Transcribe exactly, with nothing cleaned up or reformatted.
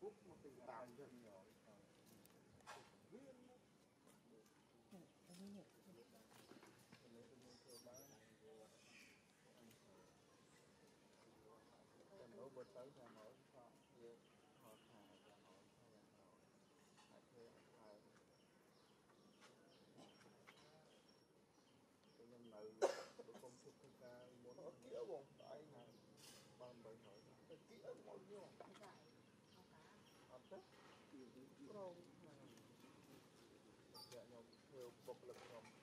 Hãy subscribe cho kênh Ghiền Mì Gõ để không bỏ lỡ những video hấp dẫn.